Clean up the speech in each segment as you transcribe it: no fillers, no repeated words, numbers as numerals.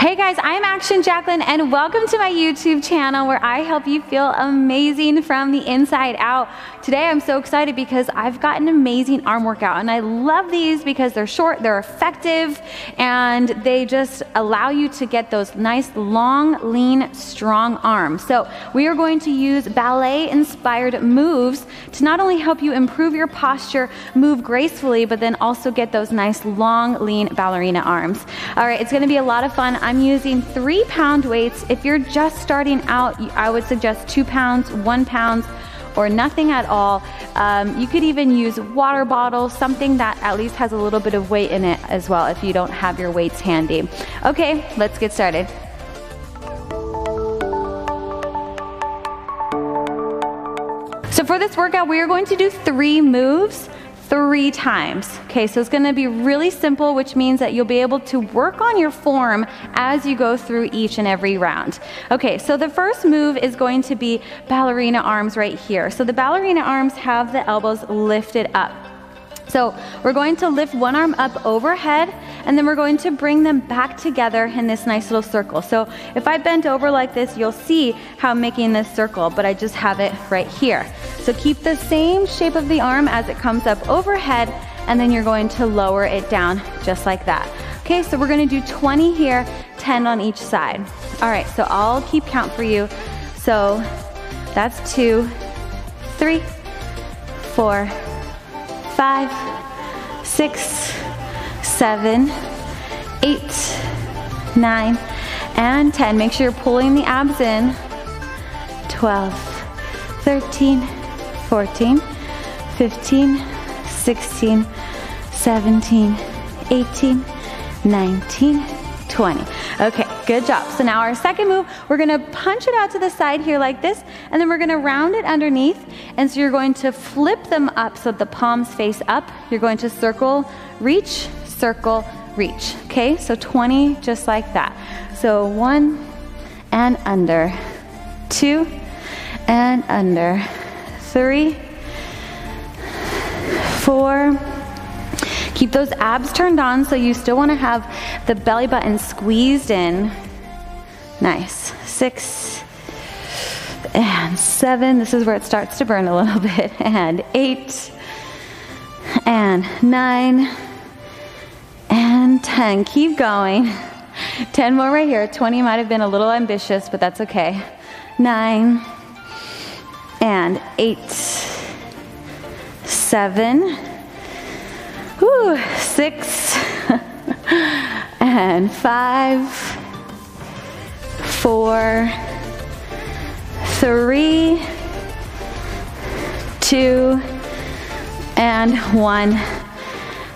Hey guys, I'm Action Jacqueline and welcome to my YouTube channel where I help you feel amazing from the inside out. Today I'm so excited because I've got an amazing arm workout and I love these because they're short, they're effective, and they just allow you to get those nice, long, lean, strong arms. So we are going to use ballet-inspired moves to not only help you improve your posture, move gracefully, but then also get those nice, long, lean ballerina arms. All right, it's gonna be a lot of fun. I'm using 3-pound weights. If you're just starting out, I would suggest 2 pounds, 1 pound, or nothing at all. You could even use a water bottle, something that at least has a little bit of weight in it as well if you don't have your weights handy. Okay, let's get started. So for this workout, we are going to do 3 moves 3 times. Okay, so it's gonna be really simple, which means that you'll be able to work on your form as you go through each and every round. Okay, so the first move is going to be ballerina arms right here. So the ballerina arms have the elbows lifted up. So we're going to lift one arm up overhead, and then we're going to bring them back together in this nice little circle. So if I bent over like this, you'll see how I'm making this circle, but I just have it right here. So keep the same shape of the arm as it comes up overhead, and then you're going to lower it down just like that. Okay, so we're gonna do 20 here, 10 on each side. All right, so I'll keep count for you. So that's 2, 3, 4, 5, 6, 7, 8, 9, and 10. Make sure you're pulling the abs in. 12, 13, 14, 15, 16, 17, 18, 19, 20. Okay, good job. So now our second move, we're gonna punch it out to the side here like this, and then we're gonna round it underneath. And so you're going to flip them up so the palms face up. You're going to circle, reach. Okay, so 20 just like that. So 1 and under, 2 and under, 3, 4. Keep those abs turned on, so you still want to have the belly button squeezed in. Nice. 6 and 7. This is where it starts to burn a little bit. And 8 and 9 and 10. Keep going. 10 more right here. 20 might have been a little ambitious, but that's okay. 9 and 8, 7. Whew, 6 and 5, 4, 3, 2, and 1.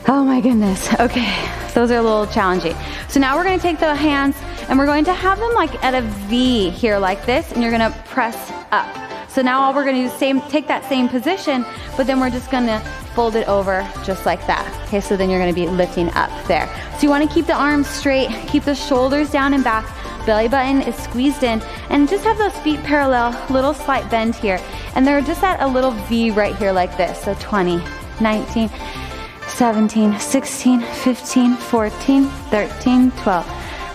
Oh my goodness. Okay, those are a little challenging. So now we're gonna take the hands and we're going to have them like at a V here like this, and you're gonna press up. So now all we're gonna do is take that same position, but then we're just gonna fold it over just like that. Okay, so then you're gonna be lifting up there. So you wanna keep the arms straight, keep the shoulders down and back, belly button is squeezed in, and just have those feet parallel, little slight bend here. And they're just at a little V right here like this. So 20, 19, 17, 16, 15, 14, 13, 12,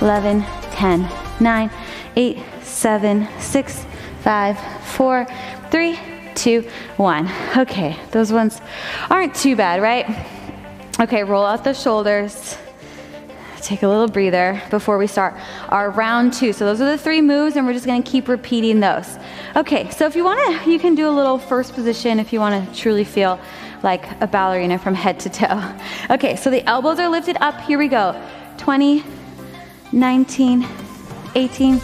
11, 10, 9, 8, 7, 6, 5, 4, 3, 2, 1. Okay, those ones aren't too bad, right? Okay, roll out the shoulders. Take a little breather before we start our round 2. So those are the 3 moves, and we're just gonna keep repeating those. Okay, so if you wanna, you can do a little first position if you wanna truly feel like a ballerina from head to toe. Okay, so the elbows are lifted up. Here we go. 20, 19, 18,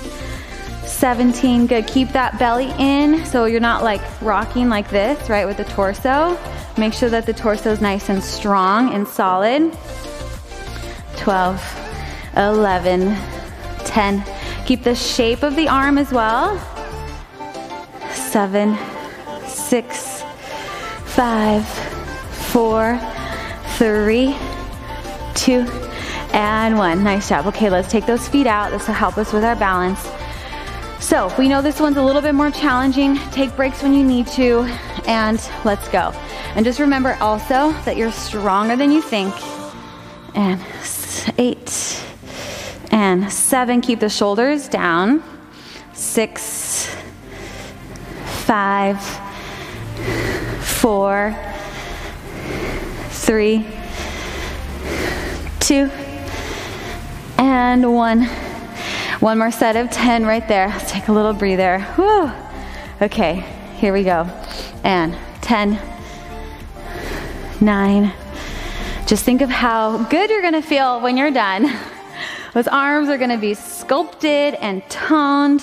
17, good. Keep that belly in so you're not like rocking like this, right, with the torso. Make sure that the torso is nice and strong and solid. 12, 11, 10. Keep the shape of the arm as well. 7, 6, 5, 4, 3, 2, and 1. Nice job. Okay, let's take those feet out. This will help us with our balance. So we know this one's a little bit more challenging. Take breaks when you need to, and let's go. And just remember also that you're stronger than you think. And 8 and 7, keep the shoulders down, 6, 5, 4, 3, 2, and 1. One more set of 10 right there. Let's take a little breather. Whew. Okay, here we go. And 10, 9. Just think of how good you're gonna feel when you're done. Those arms are gonna be sculpted and toned.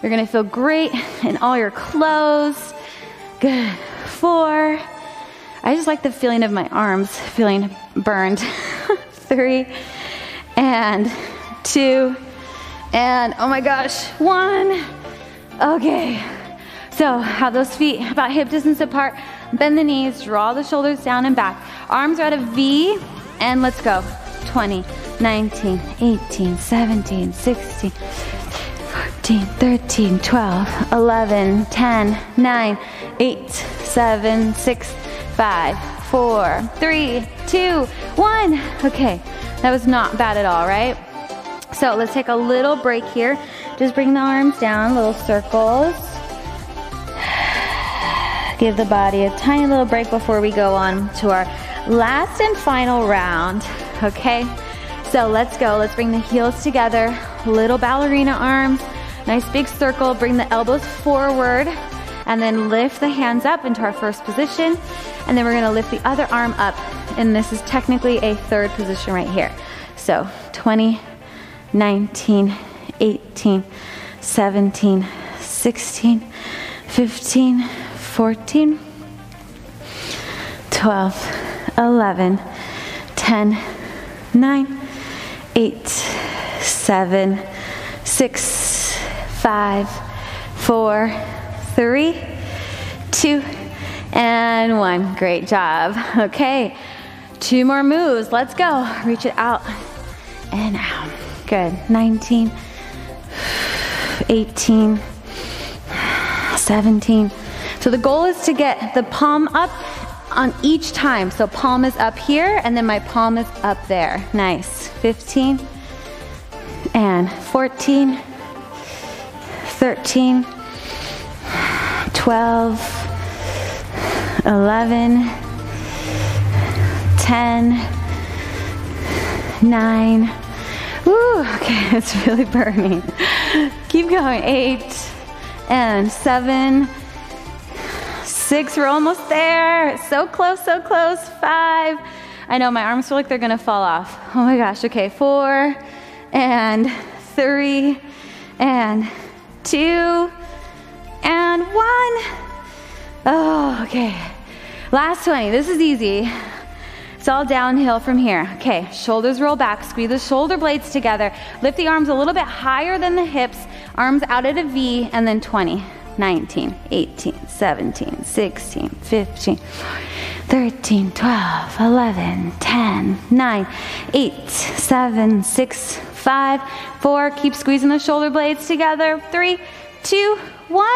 You're gonna feel great in all your clothes. Good. 4. I just like the feeling of my arms feeling burned. 3, and 2. And oh my gosh, 1. Okay, so have those feet about hip distance apart, bend the knees, draw the shoulders down and back. Arms are at a V, and let's go. 20, 19, 18, 17, 16, 14, 13, 12, 11, 10, 9, 8, 7, 6, 5, 4, 3, 2, 1. Okay, that was not bad at all, right? So let's take a little break here. Just bring the arms down, little circles. Give the body a tiny little break before we go on to our last and final round, okay? So let's go, let's bring the heels together, little ballerina arms, nice big circle, bring the elbows forward, and then lift the hands up into our first position, and then we're gonna lift the other arm up, and this is technically a third position right here. So 20, 19, 18, 17, 16, 15, 14, 12, 11, 10, 9, 8, 7, 6, 5, 4, 3, 2, and 1. Great job. Okay, 2 more moves. Let's go. Reach it out and out. Good. 19, 18, 17. So the goal is to get the palm up on each time. So palm is up here, and then my palm is up there. Nice. 15, and 14, 13, 12, 11, 10, 9. Woo, okay, it's really burning. Keep going. 8, and 7, 6, we're almost there. So close, so close. 5. I know my arms feel like they're gonna fall off. Oh my gosh, okay. 4, and 3, and 2, and 1. Oh, okay. Last 20, this is easy. It's all downhill from here. Okay, shoulders roll back, squeeze the shoulder blades together, lift the arms a little bit higher than the hips, arms out at a V, and then 20, 19, 18, 17, 16, 15, 13, 12, 11, 10, 9, 8, 7, 6, 5, 4, keep squeezing the shoulder blades together, 3, 2, 1.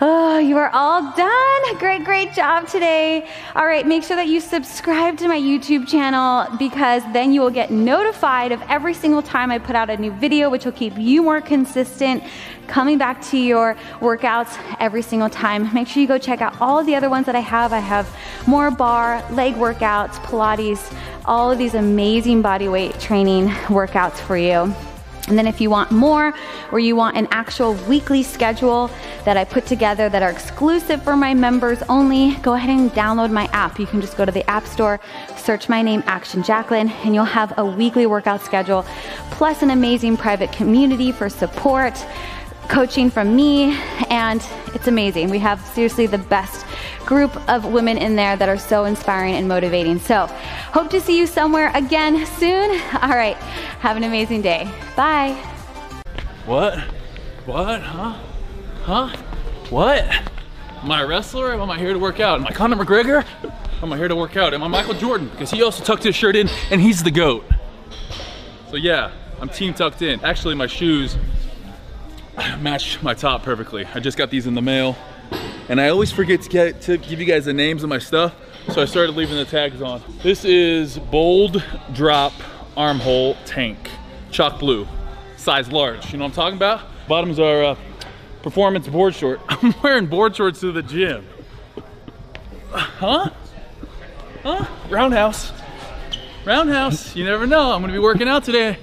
Oh, you are all done. Great, great job today. All right, make sure that you subscribe to my YouTube channel, because then you will get notified of every single time I put out a new video, which will keep you more consistent coming back to your workouts every single time. Make sure you go check out all of the other ones that I have. I have more bar, leg workouts, Pilates, all of these amazing body weight training workouts for you. And then if you want more, or you want an actual weekly schedule that I put together that are exclusive for my members only, go ahead and download my app. You can just go to the App Store, search my name, Action Jacqueline, and you'll have a weekly workout schedule, plus an amazing private community for support, coaching from me, and it's amazing. We have seriously the best group of women in there that are so inspiring and motivating. So hope to see you somewhere again soon. All right, have an amazing day. Bye. What? What? Huh? Huh? What? Am I a wrestler? Am I here to work out? Am I Conor McGregor? Am I here to work out? Am I Michael Jordan? Because he also tucked his shirt in, and he's the GOAT. So yeah, I'm team tucked in. Actually, my shoes match my top perfectly. I just got these in the mail, and I always forget to give you guys the names of my stuff, so I started leaving the tags on. This is Bold Drop Armhole Tank. chalk blue, size large. You know what I'm talking about? Bottoms are performance board short. I'm wearing board shorts to the gym. Huh? Huh? Roundhouse. Roundhouse. You never know. I'm gonna be working out today.